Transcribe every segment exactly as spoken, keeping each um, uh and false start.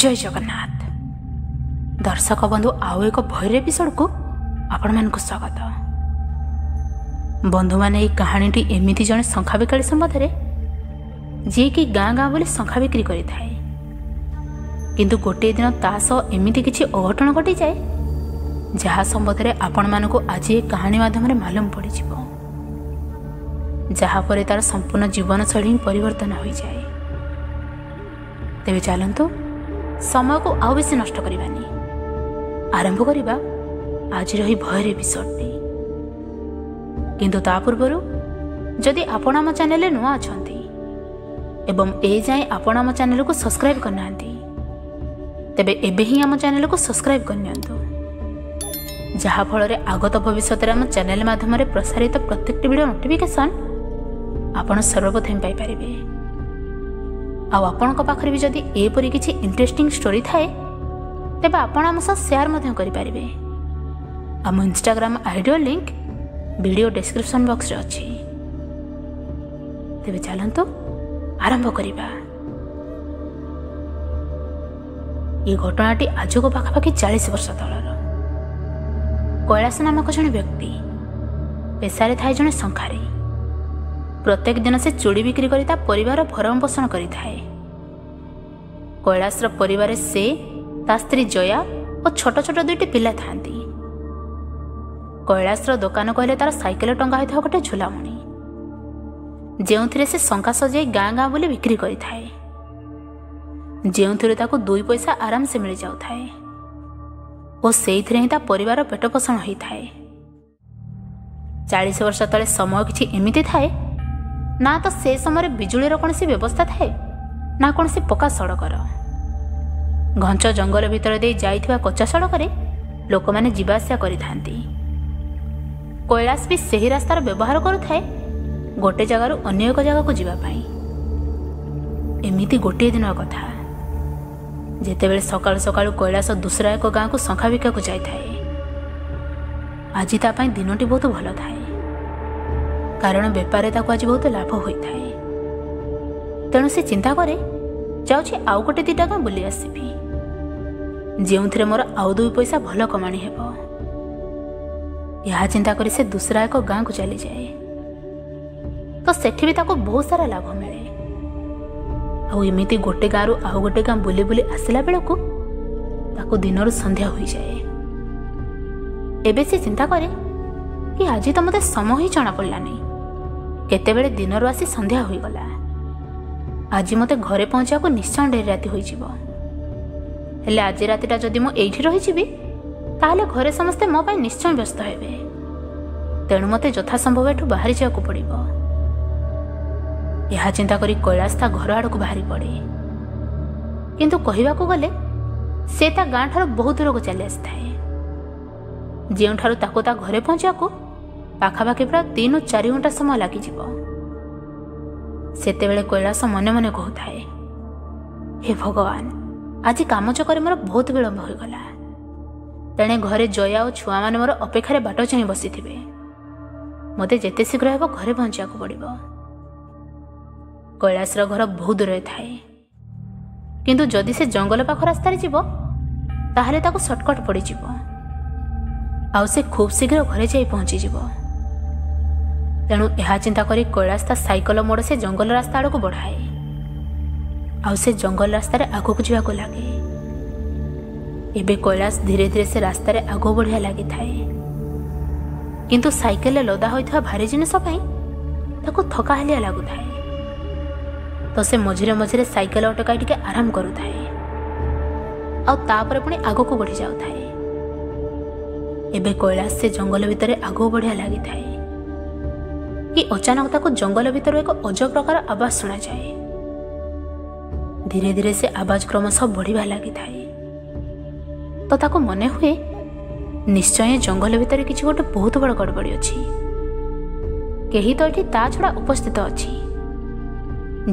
जय जगन्नाथ दर्शक बंधु आउ एक भैर एपिसोड को आपण मानक स्वागत। बंधु माने कहानीटी एमती जड़े शंखा बिकाड़ी संबंध में जी कि गाँ गाँ बोली शंखा बिक्री करें किंतु गोटे दिन तासह एमती किसी अघटन घटी जाए जहा संबंध में आपण मानक आज एक कहानी माध्यम मालूम पड़ज जहाँपर तार संपूर्ण जीवनशैली परिवर्तन हो जाए। तेबे चलतु समय को आउ बेसी नष्ट करबानी आरंभ करबा आज रही भयर एपिसोडटी। किंतु ता पूर्वरु जदि आपण आम चैनल नुआ अछंती एवं ए जाए आपण आम चैनल को सब्सक्राइब करनांती तेबे एबे ही आम चैनल को सब्सक्राइब करनियंतु जहा फल आगत भविष्य रे आम चैनल माध्यम रे प्रसारित प्रत्येक वीडियो नोटिफिकेशन आपण सर्वप्रथम पाई परिबे। आउ आपण पाखे भी जदि एपरी किसी इंटरेस्टिंग स्टोरी थाए तेब आपण आम सह सेयार मध्यम करि परिबे। आम Instagram ID link video description box रे अछि। तेबे चलंतु आरंभ करिबा। ये घटनाटी आज को पाखापाखि चालीस वर्ष तलर। कैलाश नामक जन व्यक्ति पेशारे थाए जन शंखारी। प्रत्येक दिन से चूड़ी बिक्री करी ता परिवार भरण पोषण करी थाए। कैलाशर परिवार से ता स्त्री जया और छोट छोट दुईटी पिला थांती। कैलाशर दुकान कहले तार साइकेल टंगा होता गोटे झुलामणी जेउथिरे से शंखा सजाई गाँ गाँ बोली बिक्री करी थाए जेउथिरे ताको दुई पैसा आराम से मिल जाउ थाए और सेइथिरे ही ता परिवार पेट पोषण होई थाए। चालीस वर्ष तले समय किछि एमिति थाए ना तो से समय बिजुलीर कौन सी व्यवस्था थाए ना कौन सी पक्का सड़कर घंच जंगल भितर दे जाइथिबा कच्चा सड़क रे लोक माने जीवास्या करि थांती। कैलाश भी सही रास्तार व्यवहार करुथाए गोटे जगार अन्य एक जगह को जीवा पाई। एमिति गोटे दिन कथा जेतेबेले सकाल सकाल कैलाश दूसरा एक गाँ को शंखा बिका को जाए आज ता पाई दिनटी बहुत भल थाए कारण बेपारे ताको आज बहुत लाभ होता है। तेणु से चिंता करे जाउछे आउ गोटे दिटा गाँ बुली आसबी जेउथिरे मोर आउ दुई पैसा भल कमाणी हेबो। यहा चिंता करी से दूसरा एक गाँ को चली जाए तो सेठी भी ताको बहुत सारा लाभ मिले। आउ एमिति गोटे गाँव आउ गोटे गाँ बुली बुली आसला बेलकू ताको दिनर संध्या हो जाए। एबे से चिंता करे कि आज तो मते समय ही जना पड़लानी केतेबेले दिनर आसी संध्या होई गला आज मते घरे पहुँचा को निश्चय डेरी राति होई जिवो हेले आज रातिटा जदि मो एठी रही जिवि ताले घरे समस्ते मो पाई निश्चय व्यस्त हेबे। तेणु मते यथा संभव एठू बाहर जाको पड़िबो। यहा चिंता करी कैलाश ता घर आड़ को बाहरी पड़े किंतु कहिबा को गले से ता गाँ ठार बहुत दूर को चली आसी थाए जेउं ठारू ताको ता घरे पहुँचा को पाखापाखि प्राय तीन और चार घंटा समय लग से कैलाश मने मने कहूए हे भगवान आज काम चकर मोर बहुत विलम्ब हो गला। तेणे घरे जया और छुआ मैंने मोर अपेक्षार बाट चाई बसी मते जेते शीघ्र हेब घरे पहुँचा को पड़ो। कैलाशर घर बहुत दूर थाए किंतु जदि से जंगल पाख रास्तार ताहले ताको सर्टकट पड़ज आउ से खूब शीघ्र घरे जाई पहुँचीज। तेणु यह चिंता करी कैलाश ता साइकल मोड़ से जंगल रास्ता आड़ को बढ़ाए आउ से जंगल रास्तार आगक जावाक लगे। एबे कैलाश धीरे धीरे से रास्तार आग बढ़िया लगी थाए किंतु साइकेल लदा होता भारी जिनस थकाहालिया लगुए तो से मझे मझे साइकेल अटकाई टिके आराम करुए आउ तापर पुणी आग को बढ़ी जाऊ थाए। एबे कैलाश से जंगल भितर आग बढ़िया लगी थाए कि अचानक ताको जंगल भितर एक अजब प्रकार आवाज सुना जाए। धीरे धीरे से आवाज क्रमशः बढ़िया लगी थाए तो ताको मने हुए निश्चय जंगल भितर किछि गोटे बहुत बड़ गड़बड़ी अछि केही तो एठी ता छड़ा उपस्थित अछि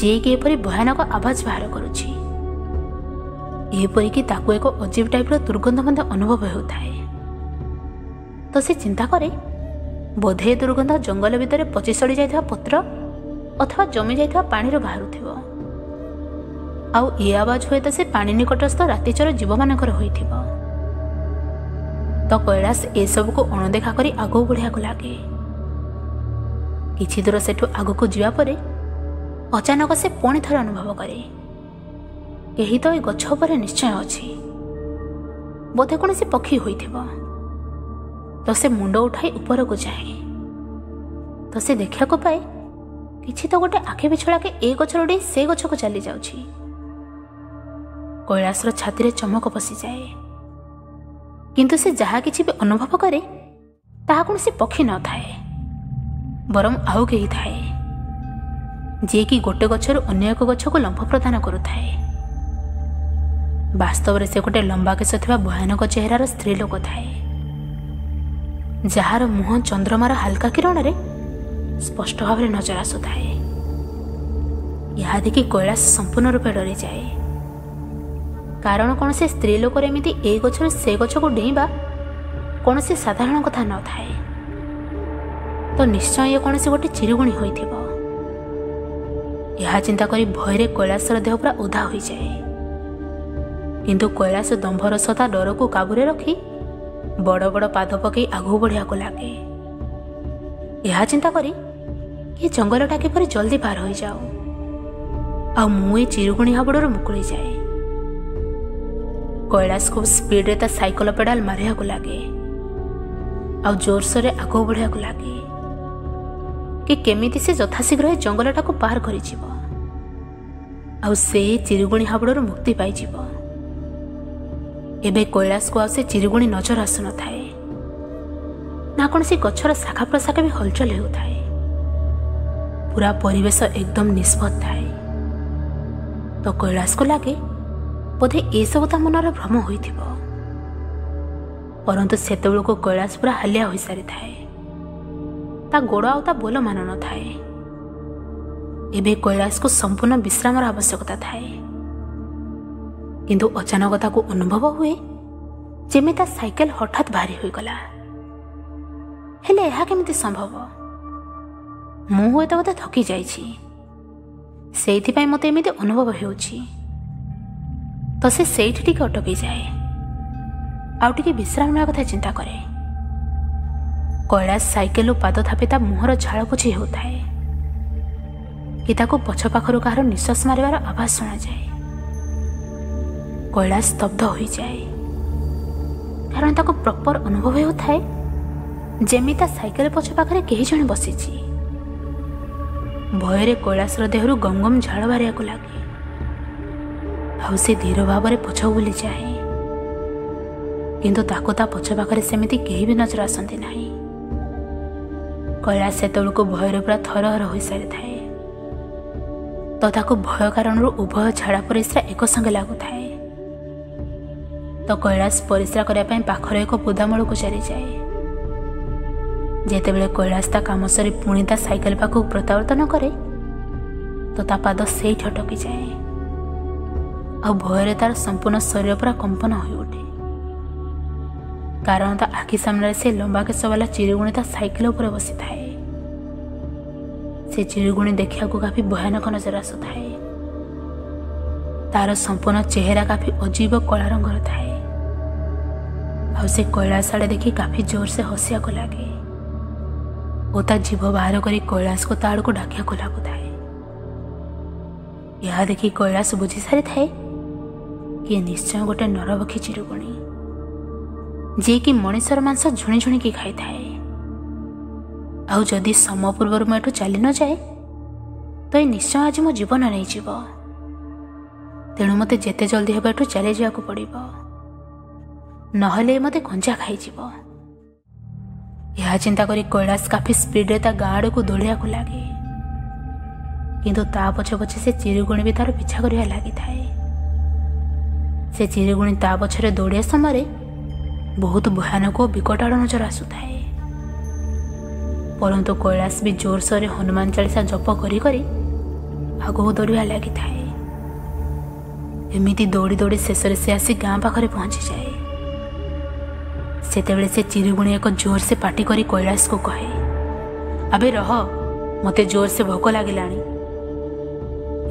जे कि एपरि भयानक आवाज बाहर करुछि एपरि कि ताको एक अजीब टाइप रो दुर्गंध मन्द अनुभव होताए। तो से चिंता करे बोधे दुर्गंध जंगल भितर पचि सड़ी जाइथिबा पत्र अथवा जमी जाइथिबा पानी रो बाहरु थिबो आउ ए आवाज हुए से पानी निकटस्थ रातिचर जीव मान तो कैलाश एसबू को अणदेखा कर आग बढ़िया लगे। कि दूर सेठू आग को जीवापर अचानक से पुणी थर अनुभव करे कहीं तो गछ पर निश्चय अच्छी बोधे कौन से पक्षी होता तो से मुंड उठाई ऊपर को जाए तो से देखा को पाए किसी तो गोटे आखे पिछड़ा के ए गछ उड़े से गछ को चली जाऊँगी। कैलाशर छाती चमक पशि जाए किंतु से जहा किछि भी अनुभव करे ताहा कौन से पक्षी न थाए बरम आउ कही थाए जे कि गोटे गछरु अन्य एक गछ को लंब प्रदान करुथाए। वास्तव से गोटे लंबा केश थिबा भयानक चेहरार स्त्री लोक थाए जहार मुह चंद्रमार हल्का किरण रे स्पष्ट भाव नजर आसुए। यह देखि कैलाश संपूर्ण रूपे डरी जाए कारण कौन से स्त्री लोक एमती ए गछर से गछ को डेइबा कौन से साधारण कथा न थाए तो निश्चय ये कौन से गोटे चिरगुणी होइथिबो। यह चिंता करी भयरे कैलाशर देह पूरा उदा हो जाए किंतु कैलाश दंभर सता डर को काबूरे रखी बड़ बड़ पाद पकई आगू बढ़िया लगे। यह चिंता करी ये जंगलटा किपर जल्दी पार हो जाओ आ मुई चिरगुणी हाबड़ मुकुड़ी जाए। कैलाश खूब स्पीड रे ता साइकल पेडाल मारिया को लगे आ जोर सोरे आग बढ़िया लगे कि केमिति से यथाशीघ्र जंगलटा को पार कर चिरगुणी हाबड़ मुक्ति पाई। एबे कैलाश को आउ चिरगुणी नजर आसुन थाए ना कौन से गछर शाखा प्रशाखा भी हलचल होताए। पूरा परिवेश एकदम निष्पत थाए तो कैलाश को लगे बोधे ए सब ता मनर भ्रम होइथिबो परंतु सेतबेल को कैलाश पूरा हालिया हो सारी थाए ता गोड़ आउ ता बोल मान न थाए। एबे कैलाश को संपूर्ण विश्रामर आवश्यकता थाए किंतु अचानक ताको अनुभव हुए जेमे ता साइकेल हठात भारी होई गला। हेले यह केमिति संभव मु हुए तो बोधे थकी जाइछि सेइथि पई मते एमिति अनुभव हेउछि तो से सेठ टिके अटकी जाए आउ टिके विश्राम ना कथा चिंता करे। कैलाश साइकेल पाद थापिता मुहर झाड़ पोछे होता है कि ताको पछ पाखर कहार निश्वास मारिवार आवाज सुना जाए। कैलाश स्तब्ध हो जाए कारण ताको प्रॉपर अनुभव होता है जेमिता साइकेल पछ पाखरे केही जण बसिछि। भयरे कैलाशर देहरु गमगम झाड़ बारिया को लागे आउ से धीर भाव में पछ बुली जाए किंतु ताको ता पछ पाखरे सेमिति केही भी नजर आसंती नाही। कैलाश सेतबेलको भयर पूरा थरहर हो सारी थाए तो ताको भय कारण उभय झाड़ा परिस्रा एक संगे लागु थाए तो कैलाश परिस्रा करिया पई पाखर एक पुदामूल को चली जाए। जेतेबेले कैलाश ता काम सरी पुणी ता साइकेल पाखु प्रत्यावर्तन करे तो ता पाद सेठ अटकी जाए और भयरे तार संपूर्ण शरीर पूरा कंपन हो उठे कारण ता आखि सामने से लंबा केश वाला चिरगुणी ता साइकेल ऊपर बसी थाए। से चिरगुणी देखा को काफी भयानक नजर आसुए तार संपूर्ण चेहरा काफी अजीब कला रंगर थाए और से कैलाश आड़े देखी काफी जोर से हसिया को लगे और ता जीभ बाहर करी कैलाश को ताड़ को डाकिया को लगुए। यह देखी कैलाश बुझी सारी थाए ये निश्चय गोटे नरभक्षी चिरगुणी जे कि मनुष्यर मांस झुणी झुणी की खाई थाए आउ जदि समय पूर्वर मु एठू चली न जाए तो ये निश्चय आज मो जीवन नहीं जीव तेणु मते जेते जल्दी हेबा एठू चली जायकू पड़िबो नहले मते खंजा खाई जीव। यह चिंता करी कैलाश काफी स्पीड रे ता गाड़ को दौड़िया को लागे किंतु ता पछे पछे से चिरगुणी भी तार पीछा करिया लागी थाए। से चिरगुणी ता पछरे दौड़िया समय बहुत भयानक विकटाड़ नजर आसुए परंतु कैलाश भी जोरसोर हनुमान चालीसा जप करी करी आगो दौड़िया लागी थाए। एमिति दौड़ी दौड़ी शेषरे से आसी गाँ पाखरे पहुंची जाए सेतेबेले से चिरगुणी एक जोर से पाटी करी कैलाश को कहे अबे रह मते जोर से भोक लागिलाणी।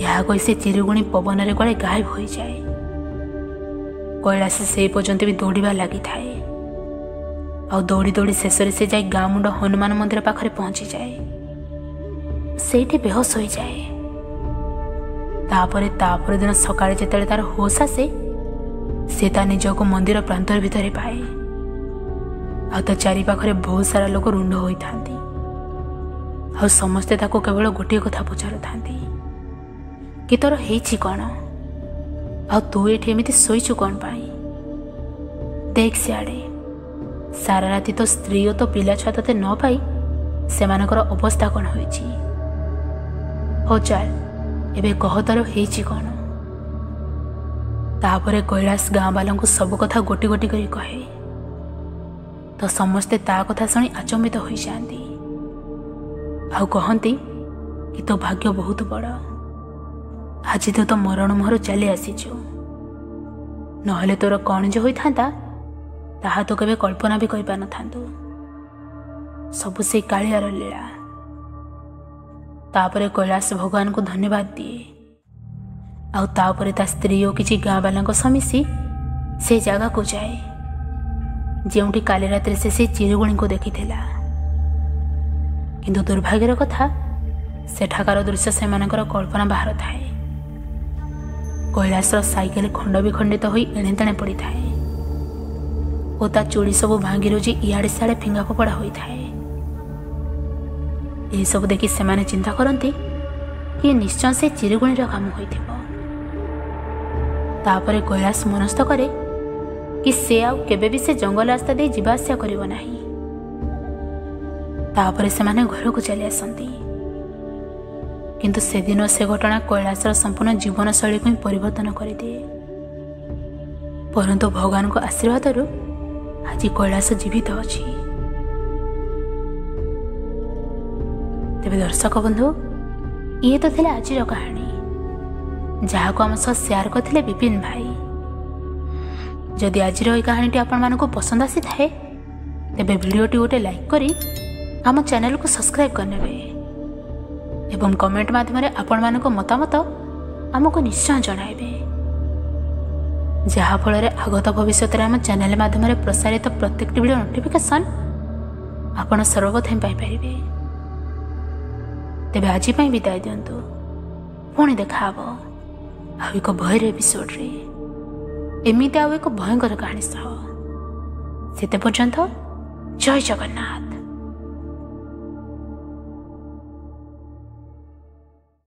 यह कही से चिरगुणी पवन रे गए गायब हो जाए। कैलाश से पर्यंत भी दौड़ा लगी थाए। आ दौड़ी दौड़ी शेष से जाए गाँमुंड हनुमान मंदिर पाखे पहुँची जाए। सेठी बेहोश हो जाए। तापरे तापर दिन सकाळे जेतेले तार होश आसे से ता निजको मंदिर प्रांतर भितर पाए। आ तो चारि पाखरे बहुत सारा लोक रुंड होई थांती। आ समस्ते ताको केवल गोटे कथा पचार थांती कि तोर हेछि कोन, आ तू एठी एमिति सोइछु कोन पाई। देख सियाडे सारा राति तो स्त्री ओ तो पिला छुआ तते न पाई सेमानकर अवस्था कोन होइछि। हो चल एबे कह तोर हेछि कोन। तापरे कैलाश गाँ वालों को सब कथा गोटी गोटी करी कहे। तो समस्ते ता कथा शुणी अचंबित हो जाती। आउ कहती कि तो भाग्य बहुत बड़, आज तू तो मरण मुहर चली आसीचु, नहले तोर कौन जो होता ताहा तो केबे कल्पना भी कही पान था। सबू से कालियार लीला। तापरे कैलाश भगवान को धन्यवाद दिए। आउ तापरे ता स्त्री और किसी गाँ वाला समिसी से जगह को जाए जोटी काली रात्रि से से चिरगुणी को देखी थी। किंतु दुर्भाग्यर कथा सेठाकार दृश्य से मानकर कल्पना बाहर थाए। कैलाशर सैकेल खंड विखंडित हो एणे तेणे पड़ थाए और ता चूड़ी सब भांगी रोजी इाड़े सियाड़े फिंगा फोपड़ा होता है। यह सब देखी से चिंता करती कि निश्चय से चिरगुणीर काम होता। तापरे कैलाश मनस्थ करे कि से आउ केबे भी से जंगल रास्ता दे जीवा आसा करिवो नाही। तापरे से माने घर को चली आसती। किंतु से दिन से घटना कैलाशर संपूर्ण जीवन शैली को परिवर्तन कर दिए। परंतु भगवान को आशीर्वाद रु आज कैलाश जीवित अछि। तेबे दर्शक बंधु ये तो थिला आज कहानी जहाँ को आम सह सेयार करते विपिन भाई। जदि आज कहानी आपण को पसंद आसी थाए तेबे भिडियोटी गोटे लाइक करी आम चैनल को सब्सक्राइब करने एवं कमेंट माध्यम आपण मान मतामत आमको निश्चय जनाइबे, जहा फल आगत भविष्य में आम चैनल माध्यम प्रसारित प्रत्येक भिडियो नोटिफिकेशन आपण सर्वप्रथम पाइपारे। तेबे आज विदाय दिंतु, पुणी देखा आउ एक भयर एपिसोड्रे एमती आउ एक भयंकर कहानी सह। सेते पर्यंत जय जगन्नाथ।